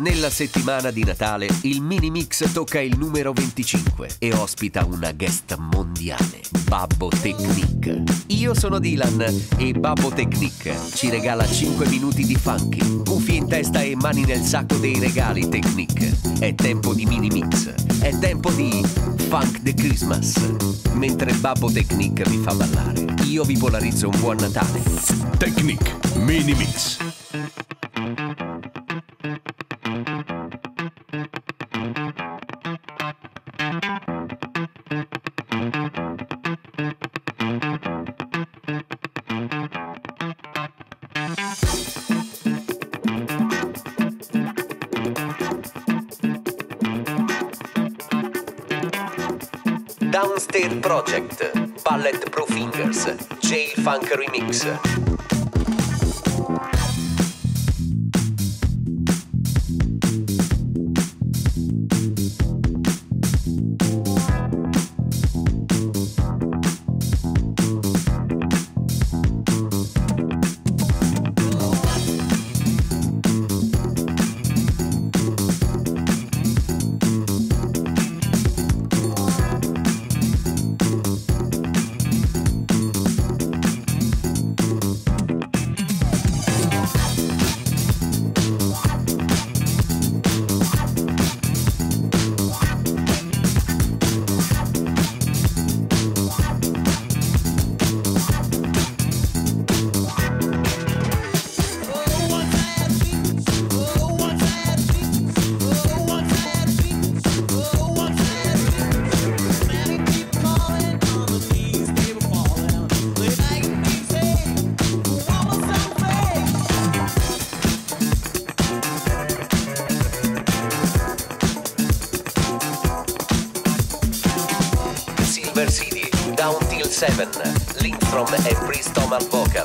Nella settimana di Natale il mini mix tocca il numero 25 e ospita una guest mondiale, Babbo Technic. Io sono Dylan e Babbo Technic ci regala 5 minuti di funky, cuffie in testa e mani nel sacco dei regali Technic. È tempo di mini mix, è tempo di Funk The Christmas. Mentre Babbo Technic vi fa ballare, io vi polarizzo un buon Natale. Technic Mini Mix. Downstair Project, Bulletproofingers, Jayl Funk Remix. Seven, Lindstrom e Pris Thomas vocal.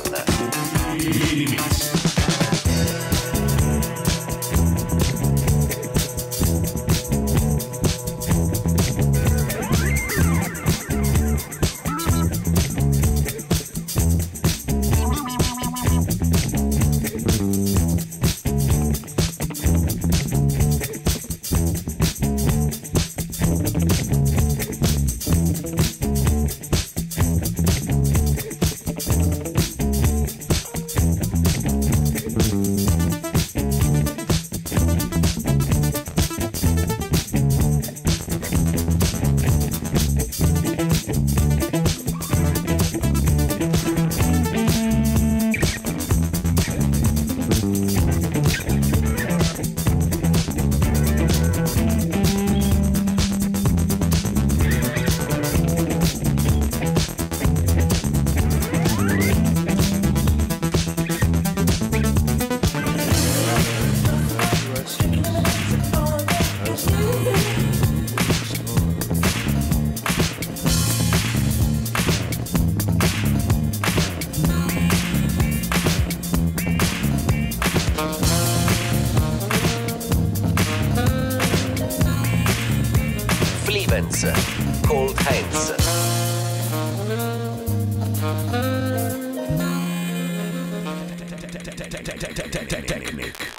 Cold Hands. Technic.